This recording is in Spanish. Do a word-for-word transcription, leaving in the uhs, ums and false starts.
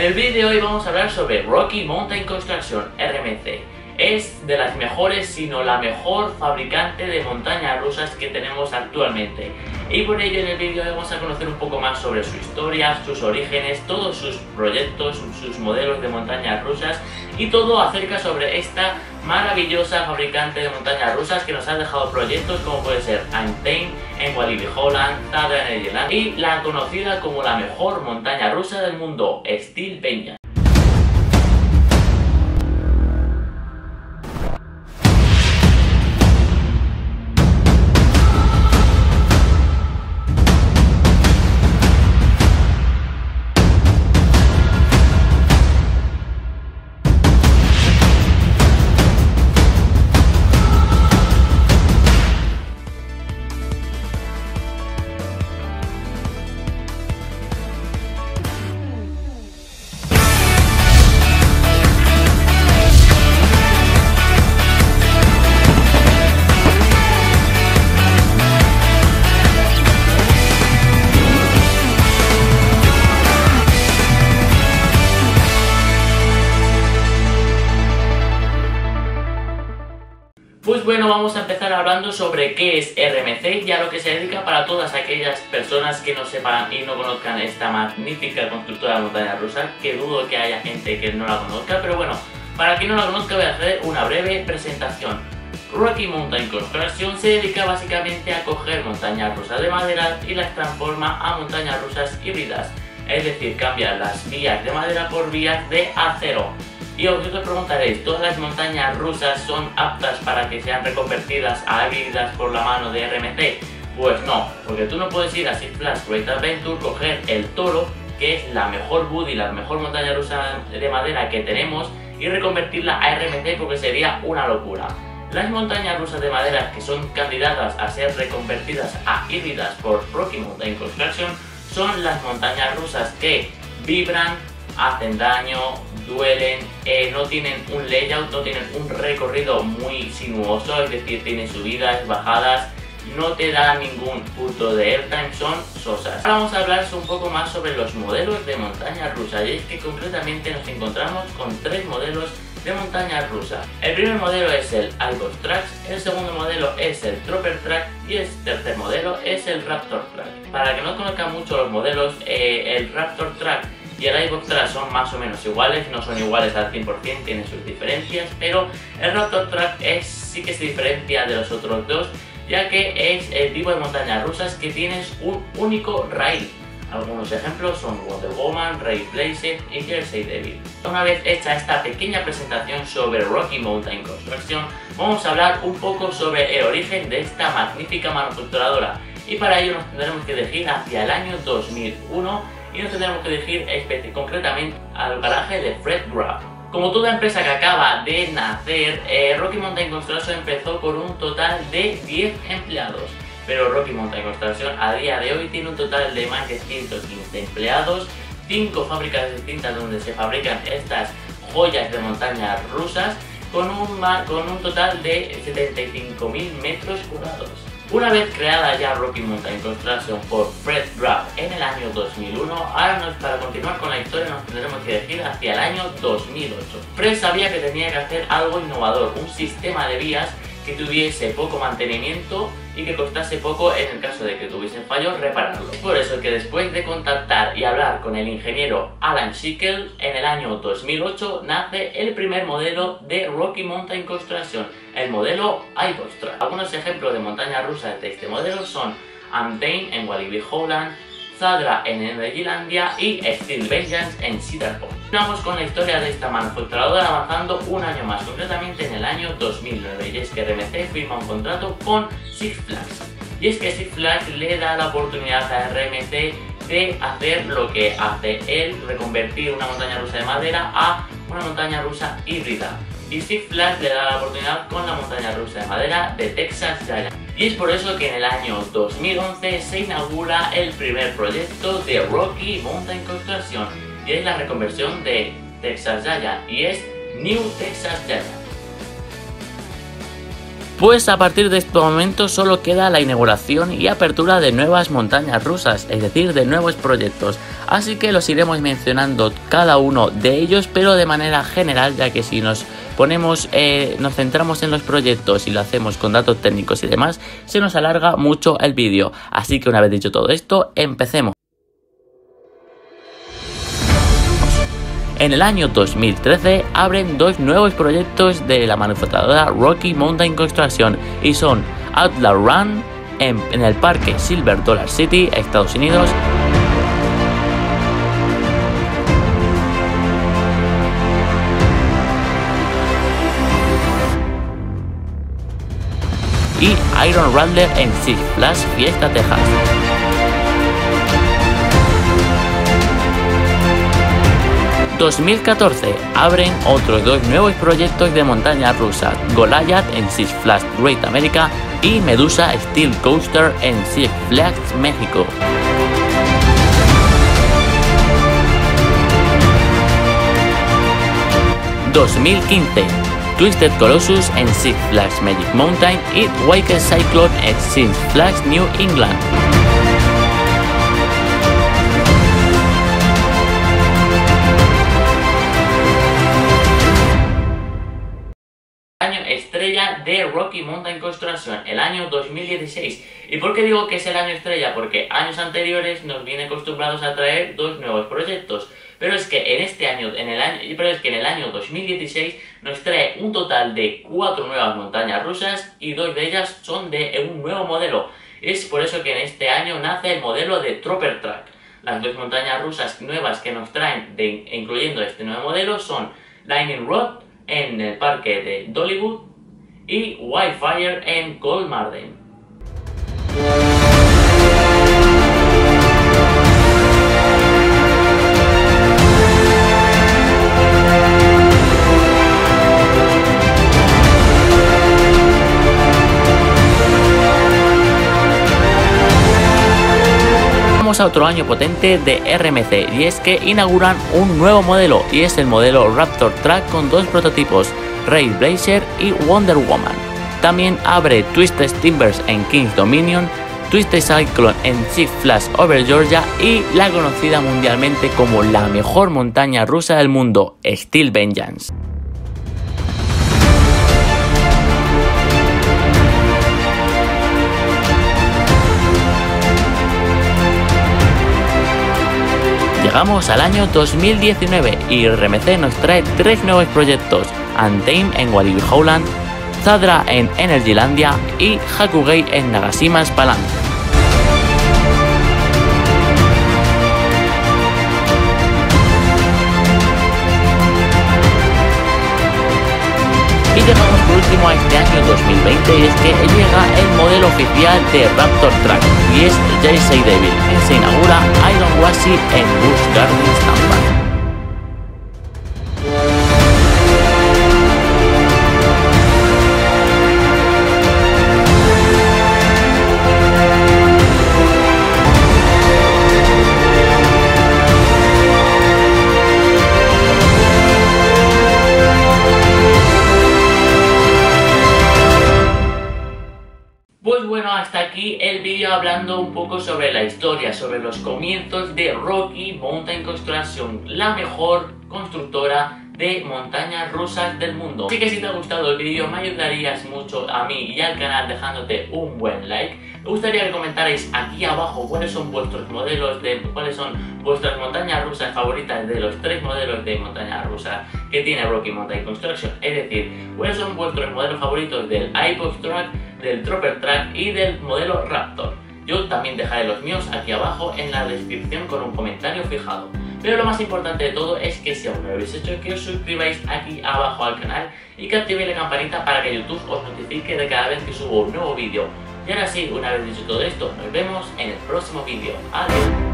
En el vídeo de hoy vamos a hablar sobre Rocky Mountain Construction, R M C. Es de las mejores, sino la mejor fabricante de montañas rusas que tenemos actualmente. Y por ello en el vídeo vamos a conocer un poco más sobre su historia, sus orígenes, todos sus proyectos, sus modelos de montañas rusas y todo acerca sobre esta maravillosa fabricante de montañas rusas que nos ha dejado proyectos como puede ser Antein en Walibi Holland, Zadra en Energylandia y la conocida como la mejor montaña rusa del mundo, Steel Peña. Pues bueno, vamos a empezar hablando sobre qué es R M C y a lo que se dedica para todas aquellas personas que no sepan y no conozcan esta magnífica constructora de montañas rusas, que dudo que haya gente que no la conozca, pero bueno, para quien no la conozca voy a hacer una breve presentación. Rocky Mountain Construction se dedica básicamente a coger montañas rusas de madera y las transforma a montañas rusas híbridas, es decir, cambia las vías de madera por vías de acero. Y vosotros preguntaréis, ¿todas las montañas rusas son aptas para que sean reconvertidas a híbridas por la mano de R M C? Pues no, porque tú no puedes ir a Six Flags Great Adventure, coger el Toro, que es la mejor buddy, la mejor montaña rusa de madera que tenemos, y reconvertirla a R M C porque sería una locura. Las montañas rusas de madera que son candidatas a ser reconvertidas a híbridas por Rocky Mountain Construction son las montañas rusas que vibran, hacen daño, duelen, eh, no tienen un layout, no tienen un recorrido muy sinuoso, es decir, tienen subidas, bajadas, no te da ningún punto de airtime, son sosas. Ahora vamos a hablar un poco más sobre los modelos de montaña rusa, y es que concretamente nos encontramos con tres modelos de montaña rusa. El primer modelo es el I-Box Track, el segundo modelo es el Trooper Track y el tercer modelo es el Raptor Track. Para que no conozcan mucho los modelos, eh, el Raptor Track y el I-Box Track son más o menos iguales, no son iguales al cien por cien, tienen sus diferencias, pero el Raptor Track es, sí que se diferencia de los otros dos, ya que es el tipo de montañas rusas que tienes un único rail. Algunos ejemplos son Wonder Woman, RailBlazer y Jersey Devil. Una vez hecha esta pequeña presentación sobre Rocky Mountain Construction, vamos a hablar un poco sobre el origen de esta magnífica manufacturadora, y para ello nos tendremos que dirigir hacia el año dos mil uno, y nos tendremos que dirigir concretamente al garaje de Fred Rapp. Como toda empresa que acaba de nacer, eh, Rocky Mountain Construction empezó con un total de diez empleados, pero Rocky Mountain Construction a día de hoy tiene un total de más de ciento quince empleados, cinco fábricas distintas donde se fabrican estas joyas de montañas rusas, con un, con un total de setenta y cinco mil metros cuadrados. Una vez creada ya Rocky Mountain Construction por Fred Rapp en el año dos mil uno, ahora nos, para continuar con la historia nos tendremos que dirigir hacia el año dos mil ocho. Fred sabía que tenía que hacer algo innovador, un sistema de vías que tuviese poco mantenimiento y que costase poco en el caso de que tuviesen fallos repararlo. Por eso que después de contactar y hablar con el ingeniero Alan Schilke, en el año dos mil ocho nace el primer modelo de Rocky Mountain Construction, el modelo I-Box Track. Algunos ejemplos de montañas rusas de este modelo son Antein en Walibi Holland, Zadra en Energylandia y Steel Vengeance en Cedar Point. Continuamos con la historia de esta manufacturadora avanzando un año más, concretamente en el año dos mil nueve, y es que R M C firma un contrato con Six Flags. Y es que Six Flags le da la oportunidad a R M C de hacer lo que hace él, reconvertir una montaña rusa de madera a una montaña rusa híbrida. Y Six Flags le da la oportunidad con la montaña rusa de madera de Texas Jaya. Y es por eso que en el año dos mil once se inaugura el primer proyecto de Rocky Mountain Construction, y es la reconversión de Texas Jaya, y es New Texas Jaya. Pues a partir de este momento solo queda la inauguración y apertura de nuevas montañas rusas, es decir, de nuevos proyectos, así que los iremos mencionando cada uno de ellos, pero de manera general, ya que si nos ponemos, eh, nos centramos en los proyectos y lo hacemos con datos técnicos y demás, se nos alarga mucho el vídeo. Así que una vez dicho todo esto, empecemos. En el año dos mil trece abren dos nuevos proyectos de la manufacturadora Rocky Mountain Construction y son Outlaw Run en, en el parque Silver Dollar City, Estados Unidos, y Iron Rattler en Six Flags Fiesta Texas. dos mil catorce abren otros dos nuevos proyectos de montaña rusa, Goliath en Six Flags Great America y Medusa Steel Coaster en Six Flags México. dos mil quince, Twisted Colossus en Six Flags Magic Mountain y Wicked Cyclone en Six Flags New England. Año estrella de Rocky Mountain Construction, el año dos mil dieciséis. ¿Y por qué digo que es el año estrella? Porque años anteriores nos viene acostumbrados a traer dos nuevos proyectos. Pero es que en este año, en el año, pero es que en el año dos mil dieciséis nos trae un total de cuatro nuevas montañas rusas y dos de ellas son de un nuevo modelo. Es por eso que en este año nace el modelo de Trooper Track. Las dos montañas rusas nuevas que nos traen, de, incluyendo este nuevo modelo, son Lightning Rod en el parque de Dollywood y Wildfire en Cold Marden. A otro año potente de R M C, y es que inauguran un nuevo modelo, y es el modelo Raptor Track con dos prototipos, RailBlazer y Wonder Woman. También abre Twisted Timbers en King's Dominion, Twisted Cyclone en Six Flags Over Georgia y la conocida mundialmente como la mejor montaña rusa del mundo, Steel Vengeance. Llegamos al año dos mil diecinueve y R M C nos trae tres nuevos proyectos, Antein en Walibi Holland, Zadra en Energylandia y Hakugei en Nagashima Spaland. Y llegamos por último a este año dos mil veinte, y es que llega el modelo oficial de Raptor Track, y es Jersey Devil, que se inaugura Iron Rattler en Busch Gardens, Tampa. El vídeo hablando un poco sobre la historia, sobre los comienzos de Rocky Mountain Construction, la mejor constructora de montañas rusas del mundo. Así que si te ha gustado el vídeo, me ayudarías mucho a mí y al canal dejándote un buen like. Me gustaría que comentarais aquí abajo cuáles son vuestros modelos, de cuáles son vuestras montañas rusas favoritas de los tres modelos de montaña rusa que tiene Rocky Mountain Construction. Es decir, cuáles son vuestros modelos favoritos del I-Box Track, del Trooper Track y del modelo Raptor. Yo también dejaré los míos aquí abajo en la descripción con un comentario fijado. Pero lo más importante de todo es que si aún no lo habéis hecho, que os suscribáis aquí abajo al canal y que activéis la campanita para que YouTube os notifique de cada vez que subo un nuevo vídeo. Y ahora sí, una vez dicho todo esto, nos vemos en el próximo vídeo. Adiós.